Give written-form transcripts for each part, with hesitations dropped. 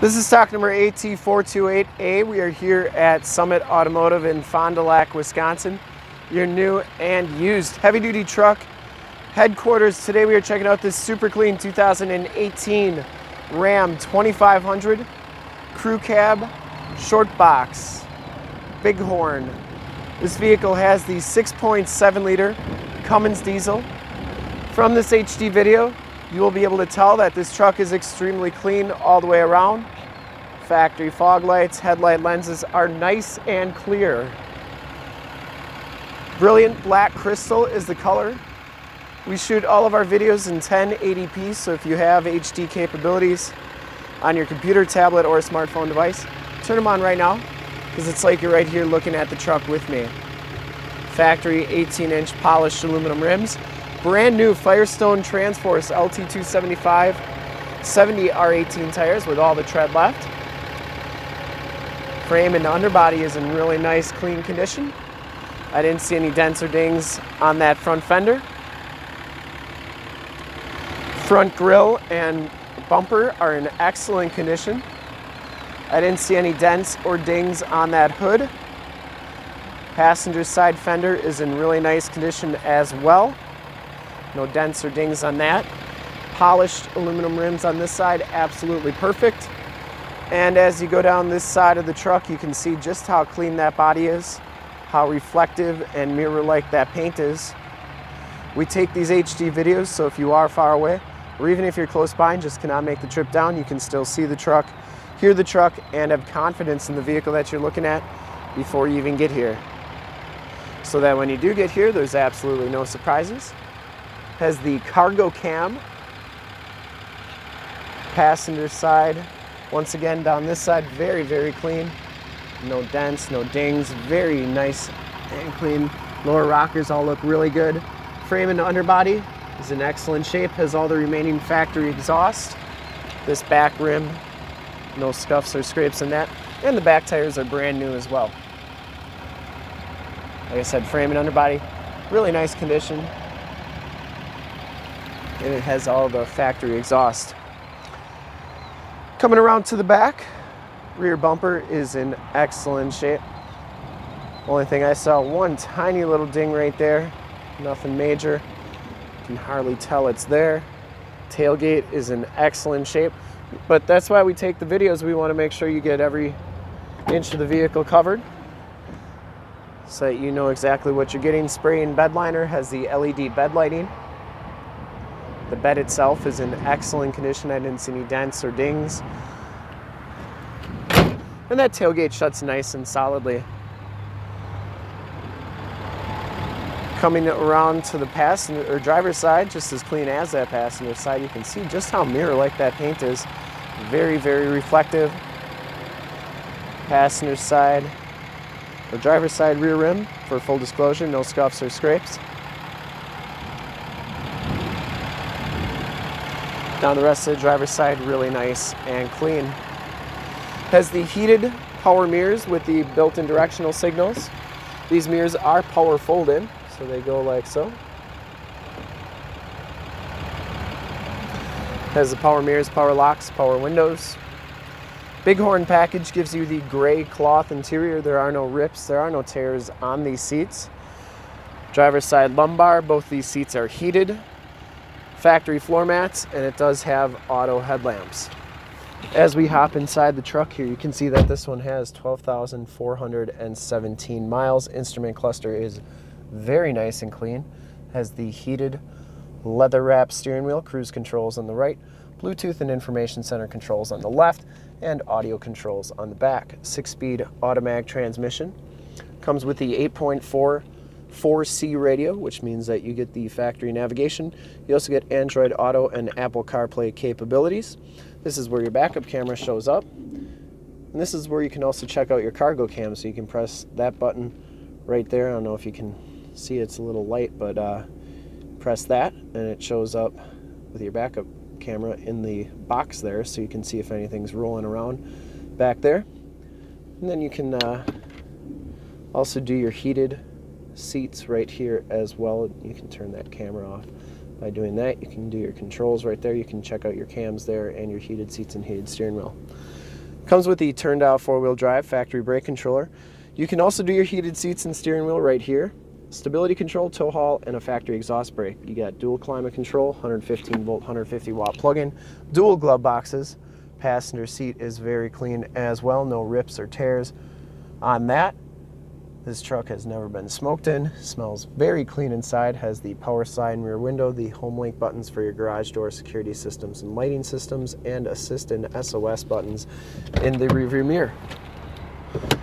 This is stock number AT428A. We are here at Summit Automotive in Fond du Lac, Wisconsin. Your new and used heavy-duty truck headquarters. Today we are checking out this super clean 2018 Ram 2500 crew cab short box Bighorn. This vehicle has the 6.7 liter Cummins diesel. From this HD video, you will be able to tell that this truck is extremely clean all the way around. Factory fog lights, headlight lenses are nice and clear. Brilliant black crystal is the color. We shoot all of our videos in 1080p, so if you have HD capabilities on your computer, tablet, or a smartphone device, turn them on right now, because it's like you're right here looking at the truck with me. Factory 18-inch polished aluminum rims. Brand new Firestone Transforce LT275 70R18 tires with all the tread left. Frame and underbody is in really nice, clean condition. I didn't see any dents or dings on that front fender. Front grille and bumper are in excellent condition. I didn't see any dents or dings on that hood. Passenger side fender is in really nice condition as well. No dents or dings on that. Polished aluminum rims on this side, absolutely perfect. And as you go down this side of the truck, you can see just how clean that body is, how reflective and mirror-like that paint is. We take these HD videos, so if you are far away, or even if you're close by and just cannot make the trip down, you can still see the truck, hear the truck, and have confidence in the vehicle that you're looking at before you even get here. So that when you do get here, there's absolutely no surprises. Has the cargo cam. Passenger side, once again down this side, very, very clean. No dents, no dings, very nice and clean. Lower rockers all look really good. Frame and underbody is in excellent shape, has all the remaining factory exhaust. This back rim, no scuffs or scrapes in that. And the back tires are brand new as well. Like I said, frame and underbody, really nice condition. And it has all the factory exhaust. Coming around to the back, rear bumper is in excellent shape. Only thing I saw, one tiny little ding right there. Nothing major, you can hardly tell it's there. Tailgate is in excellent shape, but that's why we take the videos. We want to make sure you get every inch of the vehicle covered so that you know exactly what you're getting. Spray and bed liner, has the LED bed lighting. The bed itself is in excellent condition. I didn't see any dents or dings. And that tailgate shuts nice and solidly. Coming around to the passenger or driver's side, just as clean as that passenger side, you can see just how mirror-like that paint is. Very, very reflective. Passenger side or driver's side rear rim, for full disclosure, no scuffs or scrapes. Down the rest of the driver's side, really nice and clean. Has the heated power mirrors with the built-in directional signals. These mirrors are power fold-in. So they go like so. Has the power mirrors, power locks, power windows. Bighorn package gives you the gray cloth interior. There are no rips, there are no tears on these seats. Driver's side lumbar, both these seats are heated. Factory floor mats, and it does have auto headlamps. As we hop inside the truck here, you can see that this one has 12,417 miles. Instrument cluster is very nice and clean. Has the heated leather wrap steering wheel, cruise controls on the right, Bluetooth and information center controls on the left, and audio controls on the back. 6-speed automatic transmission. Comes with the 8.4 4C radio, which means that you get the factory navigation. You also get Android Auto and Apple CarPlay capabilities. This is where your backup camera shows up. And this is where you can also check out your cargo cam, so you can press that button right there. I don't know if you can see, it's a little light, but press that and it shows up with your backup camera in the box there, so you can see if anything's rolling around back there. And then you can also do your heated seats right here as well. You can turn that camera off by doing that. You can do your controls right there. You can check out your cams there and your heated seats and heated steering wheel. Comes with the turned out four-wheel drive factory brake controller. You can also do your heated seats and steering wheel right here. Stability control, tow haul, and a factory exhaust brake. You got dual climate control, 115 volt, 150 watt plug-in, dual glove boxes. Passenger seat is very clean as well, no rips or tears on that. This truck has never been smoked in, smells very clean inside, has the power side and rear window, the home link buttons for your garage door, security systems and lighting systems, and assist and SOS buttons in the rearview mirror.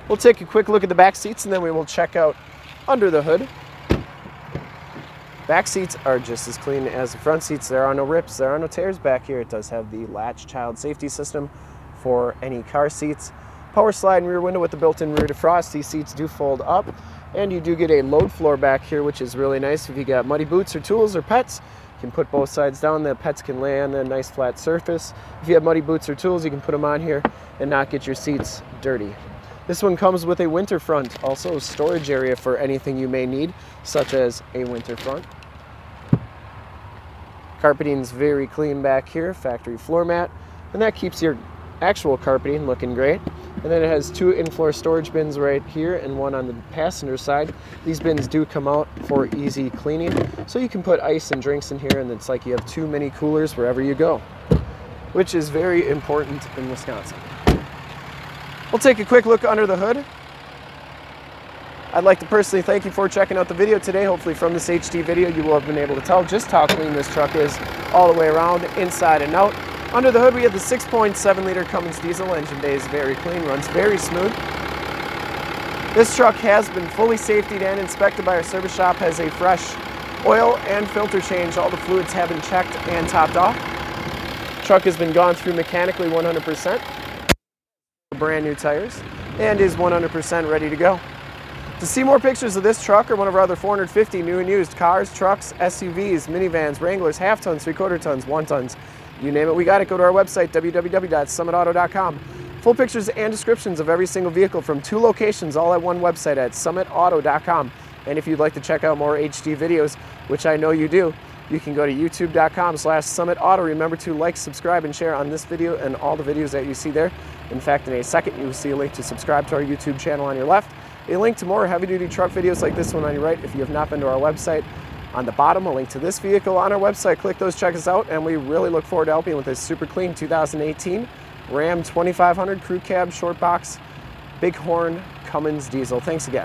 We'll take a quick look at the back seats and then we will check out under the hood. Back seats are just as clean as the front seats. There are no rips, there are no tears back here. It does have the latch child safety system for any car seats. Power slide and rear window with the built-in rear defrost. These seats do fold up and you do get a load floor back here, which is really nice. If you got muddy boots or tools or pets, you can put both sides down. The pets can lay on a nice flat surface. If you have muddy boots or tools, you can put them on here and not get your seats dirty. This one comes with a winter front, also a storage area for anything you may need, such as a winter front. Carpeting's very clean back here, factory floor mat, and that keeps your actual carpeting looking great. And then it has two in-floor storage bins right here and one on the passenger side. These bins do come out for easy cleaning, so you can put ice and drinks in here, and it's like you have two mini coolers wherever you go, which is very important in Wisconsin. We'll take a quick look under the hood. I'd like to personally thank you for checking out the video today. Hopefully from this HD video you will have been able to tell just how clean this truck is all the way around, inside and out. Under the hood, we have the 6.7 liter Cummins diesel engine. Bay is very clean, runs very smooth. This truck has been fully safetied and inspected by our service shop, has a fresh oil and filter change. All the fluids have been checked and topped off. Truck has been gone through mechanically 100%. Brand new tires and is 100% ready to go. To see more pictures of this truck or one of our other 450 new and used cars, trucks, SUVs, minivans, Wranglers, half tons, three-quarter tons, one tons, you name it, we got it. Go to our website, www.summitauto.com. Full pictures and descriptions of every single vehicle from two locations, all at one website at summitauto.com. And if you'd like to check out more HD videos, which I know you do, you can go to youtube.com/summitauto. Remember to like, subscribe, and share on this video and all the videos that you see there. In fact, in a second, you will see a link to subscribe to our YouTube channel on your left, a link to more heavy-duty truck videos like this one on your right. If you have not been to our website, on the bottom, a link to this vehicle on our website. Click those, check us out, and we really look forward to helping you with this super clean 2018 Ram 2500 Crew Cab Short Box Bighorn Cummins Diesel. Thanks again.